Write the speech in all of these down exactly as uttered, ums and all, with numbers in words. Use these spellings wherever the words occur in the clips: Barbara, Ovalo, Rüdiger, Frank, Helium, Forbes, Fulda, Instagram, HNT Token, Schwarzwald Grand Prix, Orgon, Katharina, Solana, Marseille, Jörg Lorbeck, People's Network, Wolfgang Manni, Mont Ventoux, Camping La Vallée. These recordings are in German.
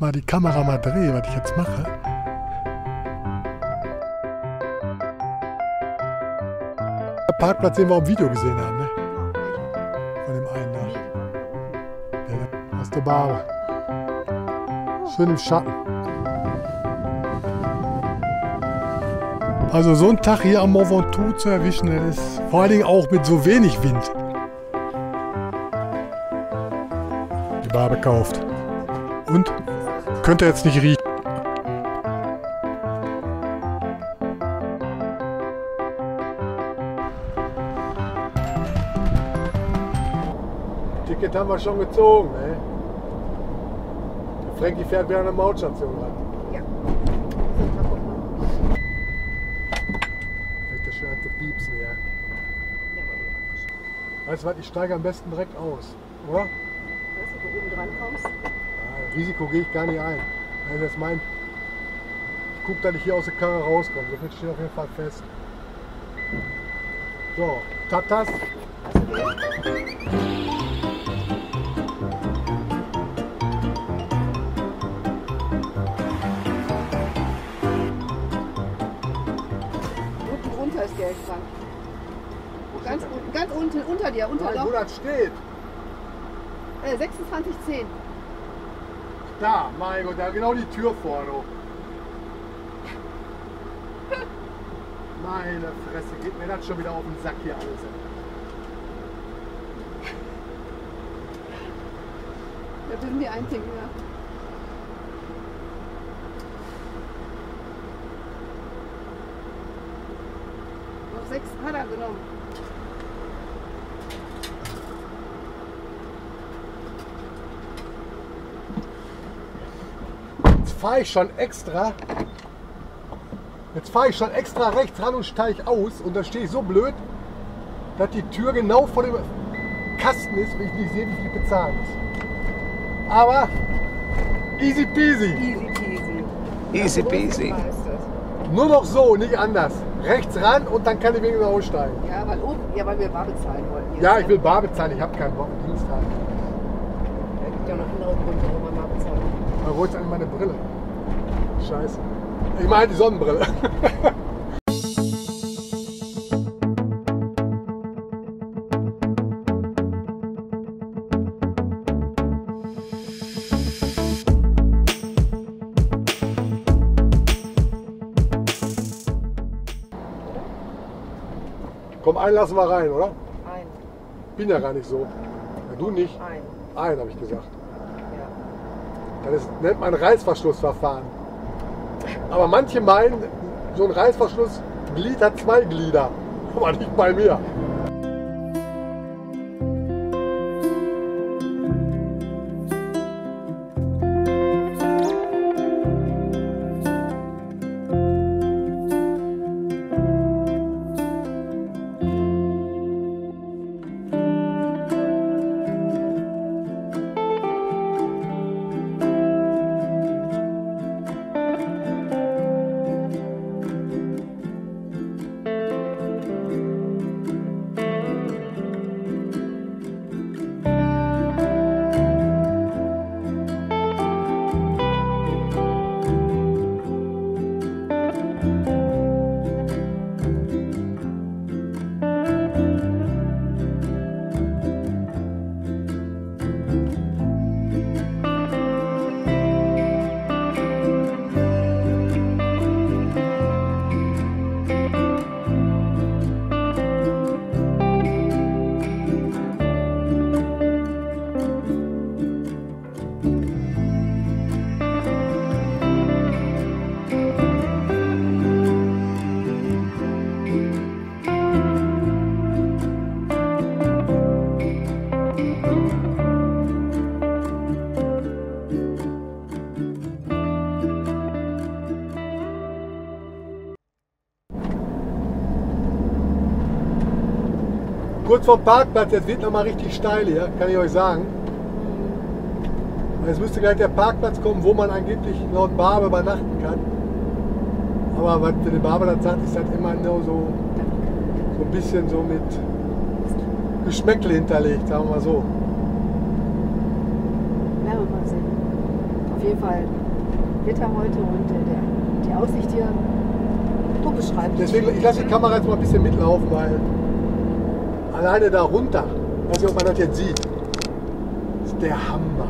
Mal die Kamera mal drehen, was ich jetzt mache. Der Parkplatz, den wir im Video gesehen haben, ne? Von dem einen da. Aus der Bar. Schön im Schatten. Also so einen Tag hier am Mont Ventoux zu erwischen, das ist vor allen Dingen auch mit so wenig Wind. Die Bar gekauft. Und könnte jetzt nicht riechen. Ticket haben wir schon gezogen, ey. Der Frankie fährt wieder an der Mautstation ran. Ja. Fängt ja schon an zu piepsen, ja. Weißt du was, ich steige am besten direkt aus, oder? Weißt du, wo du oben dran kommst? Risiko gehe ich gar nicht ein. Also das mein, ich gucke, dass ich hier aus der Karre rauskomme. So viel steht auf jeden Fall fest. So, Tatas. Unten drunter ist der Elfrank. Ganz, ganz unten, unter dir, unter Loch. Wo das steht? Äh, sechsundzwanzig zehn. Da, mein Gott, da genau die Tür vorne. Meine Fresse, geht mir das schon wieder auf den Sack hier alles. Da dürfen die ein Ding mehr. Noch sechs hat er genommen. Jetzt fahre ich schon extra, jetzt fahre ich schon extra rechts ran und steige aus und dann stehe ich so blöd, dass die Tür genau vor dem Kasten ist und ich nicht sehe, wie viel bezahlen muss. Aber easy peasy. Easy peasy. Easy peasy. Nur noch so, nicht anders. Rechts ran und dann kann ich wenigstens aussteigen. Ja, weil, oben, ja, weil wir bar bezahlen wollen. Ja, ich will bar bezahlen, ich habe keinen Bock am Dienstag. Da gibt ja noch andere Gründe, wo man bar bezahlen kann. Man holt sich an meine Brille. Scheiße. Ich meine die Sonnenbrille. Komm, einen lassen wir rein, oder? Ein. Bin ja gar nicht so. Ja, du nicht? Ein. Ein, habe ich gesagt. Ja. Das nennt man Reißverschlussverfahren. Aber manche meinen, so ein Reißverschlussglied hat zwei Glieder, aber nicht bei mir. Kurz vom Parkplatz, jetzt wird nochmal richtig steil hier, kann ich euch sagen. Jetzt müsste gleich der Parkplatz kommen, wo man angeblich laut Barbe übernachten kann. Aber was der Barbe dann sagt, ist halt immer nur so, so ein bisschen so mit Geschmäckle hinterlegt, sagen wir mal so. Werden wir mal sehen. Auf jeden Fall Wetter heute und der, die Aussicht hier so beschreibt. Deswegen, ich lasse die Kamera jetzt mal ein bisschen mitlaufen, weil alleine da runter, weiß nicht, ob man das jetzt sieht, ist der Hammer.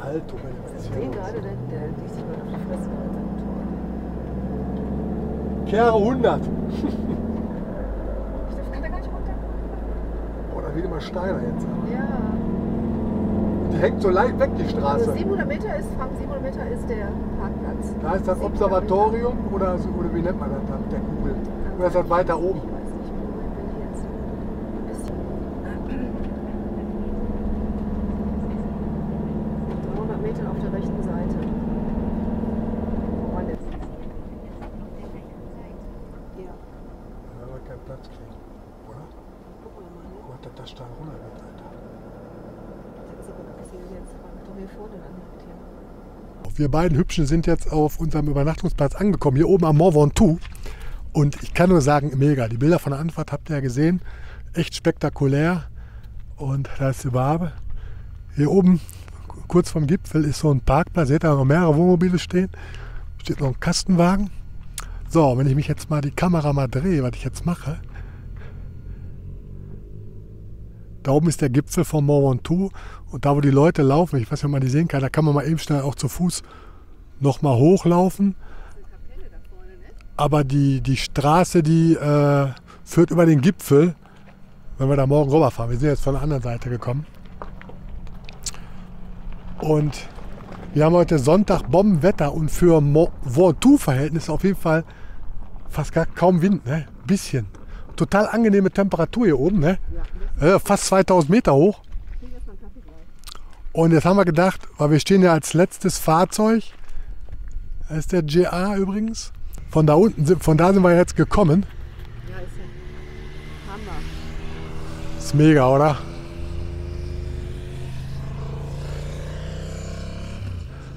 Alter, ich sehe gerade, der liegt sich mal auf die Fresse mit seinem Motor. Kehre hundert. Ich dachte, kann der gar nicht runter. Boah, da wird immer steiler jetzt. Ja. Die hängt so leicht weg, die Straße. Also siebenhundert Meter ist, Frank, siebenhundert Meter ist der Parkplatz. Da ist das Observatorium oder, oder wie nennt man das dann? Der Kugel. Oder ist das weiter oben? Wir beiden Hübschen sind jetzt auf unserem Übernachtungsplatz angekommen, hier oben am Mont Ventoux. Und ich kann nur sagen, mega. Die Bilder von der Anfahrt habt ihr ja gesehen. Echt spektakulär. Und da ist die Wabe. Hier oben, kurz vom Gipfel, ist so ein Parkplatz. Seht ihr, da noch mehrere Wohnmobile stehen. Steht noch ein Kastenwagen. So, wenn ich mich jetzt mal die Kamera mal drehe, was ich jetzt mache. Da oben ist der Gipfel vom Mont Ventoux und da, wo die Leute laufen, ich weiß nicht, ob man die sehen kann, da kann man mal eben schnell auch zu Fuß noch mal hochlaufen. Aber die, die Straße, die äh, führt über den Gipfel, wenn wir da morgen rüberfahren. Wir sind jetzt von der anderen Seite gekommen. Und wir haben heute Sonntag Bombenwetter und für Mont Ventoux-Verhältnisse auf jeden Fall fast gar kaum Wind, ne? Ein bisschen. Total angenehme Temperatur hier oben, ne? Ja, fast zweitausend Meter hoch. Und jetzt haben wir gedacht, weil wir stehen ja als letztes Fahrzeug, das ist der G A übrigens, von da unten, sind, von da sind wir jetzt gekommen. Ja, ist ja Hammer. Ist mega, oder?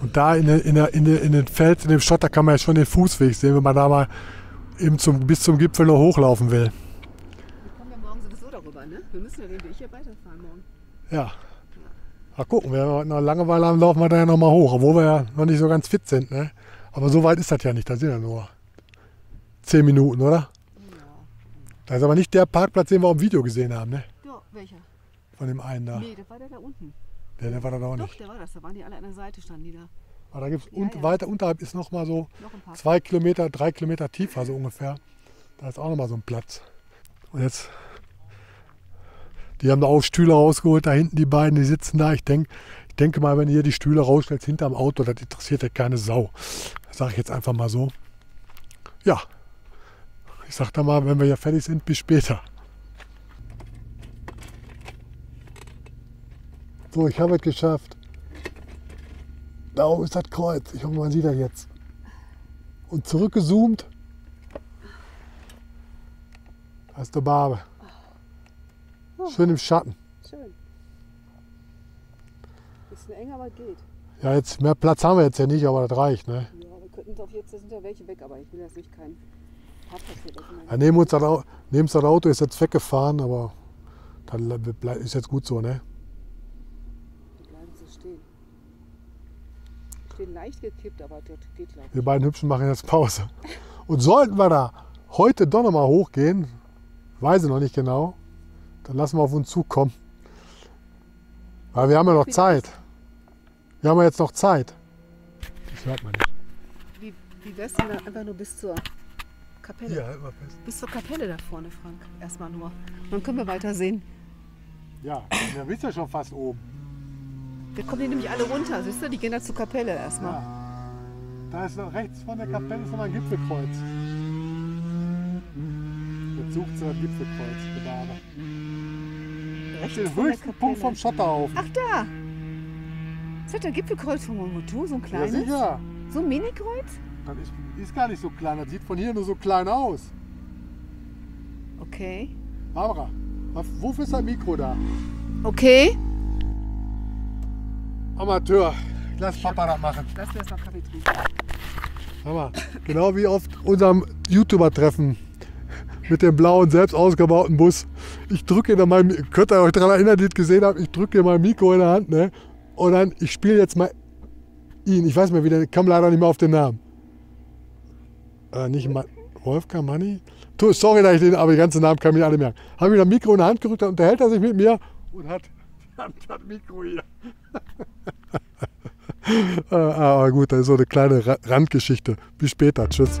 Und da in, in, in, in den Fels, in dem Schotter kann man ja schon den Fußweg sehen, wenn man da mal eben zum, bis zum Gipfel noch hochlaufen will. Wir müssen ja den Weg hier weiterfahren morgen. Ja. Mal gucken, wenn wir noch Langeweile haben, laufen wir da ja nochmal hoch, obwohl wir ja noch nicht so ganz fit sind. Ne? Aber so weit ist das ja nicht, da sind ja nur zehn Minuten, oder? Ja. Das ist aber nicht der Parkplatz, den wir im Video gesehen haben, ne? Ja, welcher? Von dem einen da. Nee, das war der da unten. Der, der war da doch nicht. Doch, der war das, da waren die alle an der Seite, standen die da. Aber da gibt's ja, und, ja. Weiter unterhalb ist nochmal so noch zwei Kilometer, drei Kilometer tiefer so ungefähr. Da ist auch nochmal so ein Platz. Und jetzt... Die haben da auch Stühle rausgeholt, da hinten die beiden, die sitzen da. Ich denke ich denke mal, wenn ihr die Stühle rausstellt hinterm Auto, das interessiert ja keine Sau. Das sage ich jetzt einfach mal so. Ja, ich sage da mal, wenn wir ja fertig sind, bis später. So, ich habe es geschafft. Da oben ist das Kreuz. Ich hoffe, man sieht das jetzt. Und zurückgezoomt. Da ist der Barbe. Schön im Schatten. Schön. Bisschen eng, aber geht. Ja, jetzt mehr Platz haben wir jetzt ja nicht, aber das reicht, ne? Ja, wir könnten doch jetzt, da sind ja welche weg, aber ich will jetzt nicht keinen Parkplatz hier weg. Ja, neben uns das Auto ist jetzt weggefahren, aber das ist jetzt gut so, ne? Wir bleiben so stehen. Wir stehen leicht gekippt, aber das geht gleich. Wir beiden Hübschen machen jetzt Pause. Und sollten wir da heute doch nochmal hochgehen, weiß ich noch nicht genau. Dann lassen wir auf uns zukommen. Weil wir haben ja noch Zeit. Wir haben ja jetzt noch Zeit. Das hört man nicht. Wie, wie wär's denn da einfach nur bis zur Kapelle? Ja, halt mal fest. Bis zur Kapelle da vorne, Frank. Erstmal nur. Dann können wir weitersehen. Ja, da bist du ja schon fast oben. Da kommen die nämlich alle runter, siehst du? Die gehen da zur Kapelle erstmal. Ja. Da ist noch rechts von der Kapelle ist noch ein Gipfelkreuz. Jetzt sucht sie ein Gipfelkreuz, der Barbe. Den höchsten Punkt vom Schotterhaufen. Ach da! Ist das der Gipfelkreuz von Mont Ventoux, so ein kleines? Ja, sicher. So ein Mini-Kreuz? Das ist, ist gar nicht so klein, das sieht von hier nur so klein aus. Okay. Barbara, wofür ist dein Mikro da? Okay. Amateur, lass Papa das machen. Lass mir erstmal Kaffee trinken. Hammer. Genau wie auf unserem YouTuber-Treffen. mit dem blauen, selbst ausgebauten Bus. Ich drücke in meinem, könnt ihr euch daran erinnern, die ich gesehen habe, ich drücke mein Mikro in der Hand, ne? Und dann, ich spiele jetzt mal ihn, ich weiß nicht mehr, wie der, kam leider nicht mehr auf den Namen. Äh, nicht mal, Wolfgang Manni? Sorry, dass ich den, aber den ganzen Namen kann ich mir alle merken. Habe ich das Mikro in der Hand gerückt, dann unterhält er sich mit mir und hat das Mikro hier. Aber gut, das ist so eine kleine Randgeschichte. Bis später, tschüss.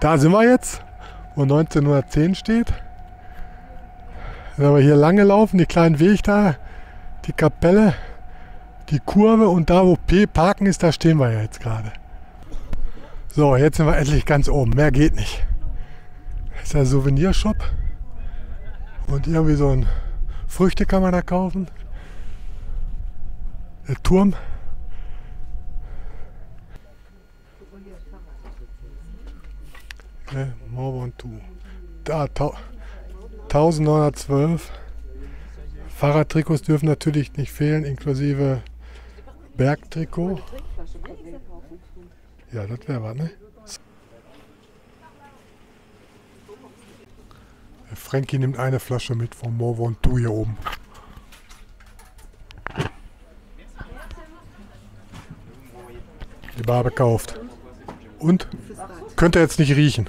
Da sind wir jetzt, wo neunzehnhundertzehn steht. Dann haben wir hier lang gelaufen, den kleinen Weg da, die Kapelle, die Kurve und da, wo P Parken ist, da stehen wir ja jetzt gerade. So, jetzt sind wir endlich ganz oben, mehr geht nicht. Das ist der Souvenirshop und irgendwie so ein Früchte kann man da kaufen. Der Turm. Ne, Mont Ventoux. Da, neunzehnhundertzwölf. Fahrradtrikots dürfen natürlich nicht fehlen, inklusive Bergtrikot. Ja, das wäre was, ne? Der Frankie nimmt eine Flasche mit vom Mont Ventoux hier oben. Die Bar gekauft. Und? Könnt ihr jetzt nicht riechen.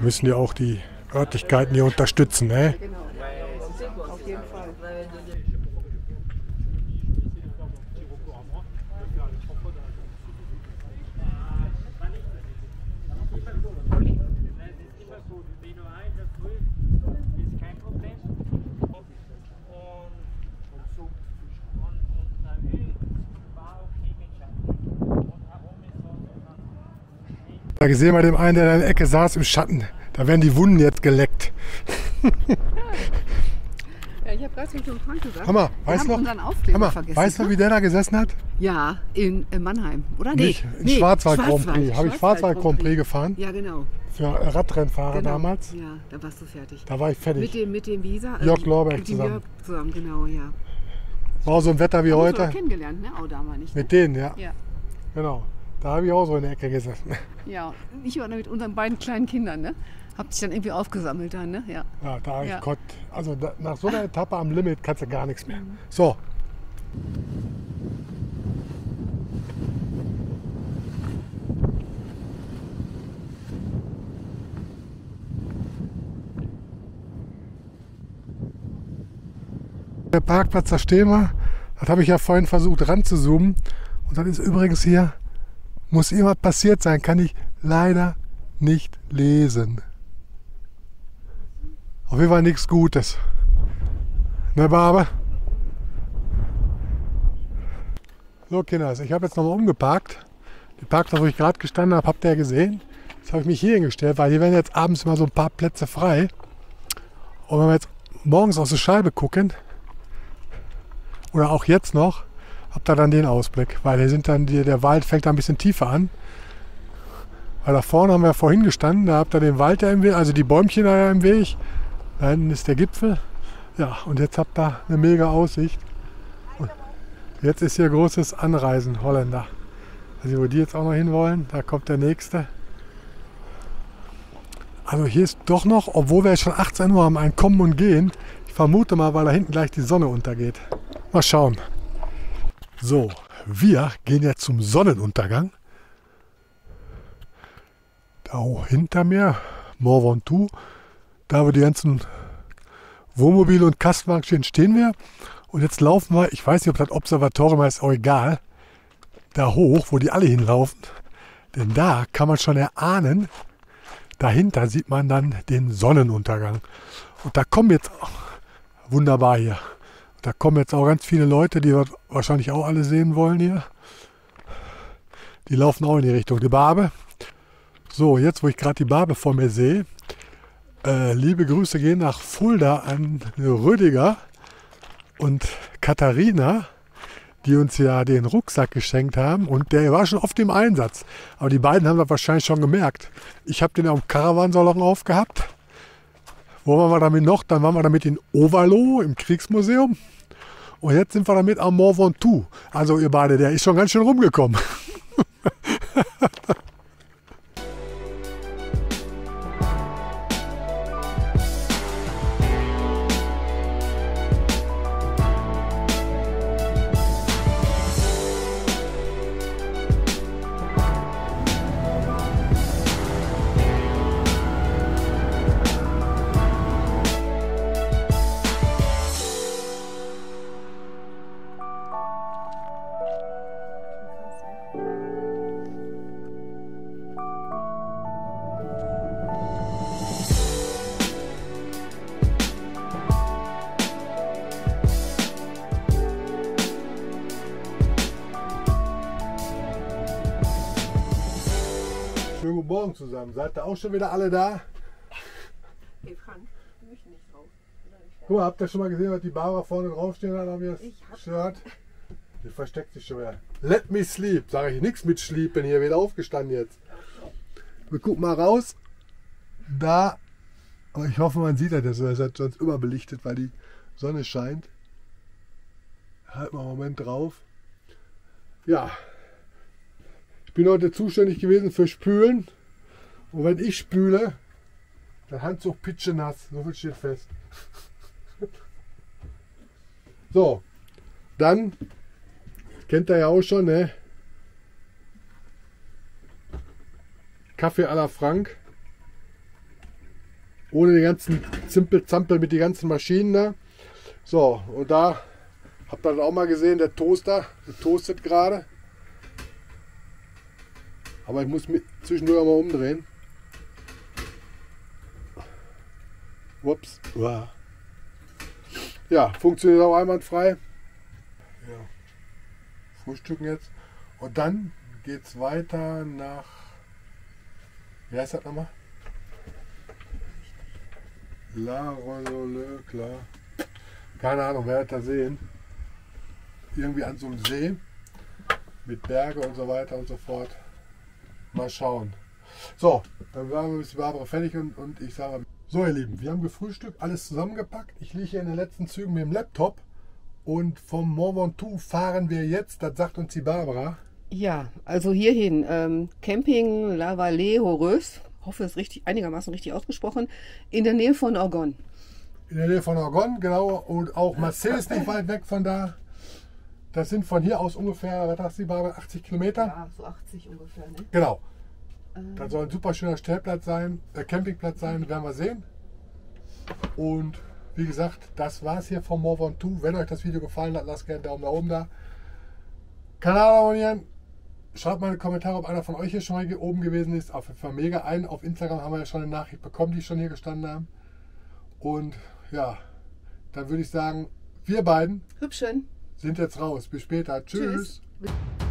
Müssen ja auch die Örtlichkeiten hier unterstützen, ne? Da gesehen bei dem einen, der in der Ecke saß im Schatten. Da werden die Wunden jetzt geleckt. Ja, ich habe gerade schon Frank gesagt. Hammer, wir haben noch unseren Aufkleber Hammer, vergessen. Weißt du, wie der da gesessen hat? Ja, in Mannheim, oder? Nee, nicht, in nee, Schwarzwald Grand Prix. Habe ich Schwarzwald Grand Prix gefahren? Ja, genau. Für Radrennfahrer genau. damals. Ja, da warst du fertig. Da war ich fertig. Mit dem, mit dem Visa. Äh, Jörg Lorbeck zusammen. Jörg zusammen, genau, ja. War so ein Wetter wie haben heute. Haben kennengelernt, ne? Auch damals nicht. Ne? Mit denen, ja. ja. Genau. Da habe ich auch so in der Ecke gesessen. Ja, ich war mit unseren beiden kleinen Kindern, ne? Habt sich dann irgendwie aufgesammelt dann, ne? Ja, ja da habe ich ja. Gott, also da, nach so einer Etappe am Limit kannst du gar nichts mehr. Mhm. So. Der Parkplatz, da stehen wir. Das habe ich ja vorhin versucht ranzuzoomen. Und dann ist übrigens hier... Muss immer passiert sein, kann ich leider nicht lesen. Auf jeden Fall nichts Gutes. Ne, Barbe? So, Kinders, ich habe jetzt nochmal umgeparkt. Die Parkplatz, wo ich gerade gestanden habe, habt ihr ja gesehen. Jetzt habe ich mich hier hingestellt, weil hier werden jetzt abends mal so ein paar Plätze frei. Und wenn wir jetzt morgens aus der Scheibe gucken, oder auch jetzt noch, habt ihr dann den Ausblick, weil hier sind dann die, der Wald fängt da ein bisschen tiefer an. Weil da vorne haben wir vorhin gestanden, da habt ihr den Wald ja im Weg, also die Bäumchen da ja im Weg. Da hinten ist der Gipfel. Ja, und jetzt habt ihr eine mega Aussicht. Und jetzt ist hier großes Anreisen, Holländer. Also wo die jetzt auch noch hinwollen, da kommt der nächste. Also hier ist doch noch, obwohl wir jetzt schon achtzehn Uhr haben, ein Kommen und Gehen. Ich vermute mal, weil da hinten gleich die Sonne untergeht. Mal schauen. So, wir gehen jetzt zum Sonnenuntergang. Da hinter mir, Mont Ventoux, da wo die ganzen Wohnmobile und Kastenwagen stehen, stehen wir. Und jetzt laufen wir, ich weiß nicht, ob das Observatorium heißt, auch egal, da hoch, wo die alle hinlaufen. Denn da kann man schon erahnen, dahinter sieht man dann den Sonnenuntergang. Und da kommen jetzt, oh, wunderbar hier. Da kommen jetzt auch ganz viele Leute, die wir wahrscheinlich auch alle sehen wollen hier. Die laufen auch in die Richtung, die Barbe. So, jetzt wo ich gerade die Barbe vor mir sehe, äh, liebe Grüße gehen nach Fulda an Rüdiger und Katharina, die uns ja den Rucksack geschenkt haben, und der war schon oft im Einsatz. Aber die beiden haben das wahrscheinlich schon gemerkt. Ich habe den am Karawansalon aufgehabt. Wo waren wir damit noch? Dann waren wir damit in Ovalo im Kriegsmuseum. Und jetzt sind wir damit am Mont Ventoux. Also ihr beide, der ist schon ganz schön rumgekommen. Guten Morgen zusammen. Seid ihr auch schon wieder alle da? Hey Frank, ich möchte nicht drauf. Guck mal, habt ihr schon mal gesehen, was die Barbara vorne draufstehen hat? Haben wir das Shirt? Die versteckt sich schon wieder. Let me sleep. Sage ich nichts mit Sleep, bin hier wieder aufgestanden jetzt. Wir gucken mal raus. Da, aber ich hoffe, man sieht das jetzt. Ihr seid sonst überbelichtet, weil die Sonne scheint. Halt mal einen Moment drauf. Ja. Ich bin heute zuständig gewesen für Spülen, und wenn ich spüle, dann Handtuch pitschenass, so viel steht fest. So, dann, kennt ihr ja auch schon, ne? Kaffee à la Frank, ohne den ganzen Zimpel-Zampel mit den ganzen Maschinen da. So, und da habt ihr dann auch mal gesehen, der Toaster, der toastet gerade. Aber ich muss mich zwischendurch auch mal umdrehen. Ups. Ja, funktioniert auch einwandfrei. Ja. Frühstücken jetzt. Und dann geht es weiter nach... Wie heißt das nochmal? La Rosoleu, klar. Keine Ahnung, wer wird da sehen. Irgendwie an so einem See. Mit Berge und so weiter und so fort. Mal schauen. So, dann waren wir bis Barbara fertig und, und ich sage... So ihr Lieben, wir haben gefrühstückt, alles zusammengepackt. Ich liege hier in den letzten Zügen mit dem Laptop. Und vom Mont Ventoux fahren wir jetzt, das sagt uns die Barbara. Ja, also hierhin. Ähm, Camping La Vallée, Horeuse. Ich hoffe, es ist richtig, einigermaßen richtig ausgesprochen. In der Nähe von Orgon. In der Nähe von Orgon, genau. Und auch Marseille ist nicht weit weg von da. Das sind von hier aus ungefähr, was sagst du, Barbara, achtzig Kilometer? Ja, so achtzig ungefähr, ne? Genau. Ähm. Das soll ein super schöner Stellplatz sein, äh, Campingplatz sein, werden wir sehen. Und wie gesagt, das war's hier vom Mont Ventoux. Wenn euch das Video gefallen hat, lasst gerne einen Daumen nach oben da. Kanal abonnieren. Schreibt mal in die Kommentare, ob einer von euch hier schon mal hier oben gewesen ist. Auf jeden Fall mega ein. Auf Instagram haben wir ja schon eine Nachricht bekommen, die schon hier gestanden haben. Und ja, dann würde ich sagen, wir beiden. Hübschen. Sind jetzt raus. Bis später. Tschüss. Tschüss.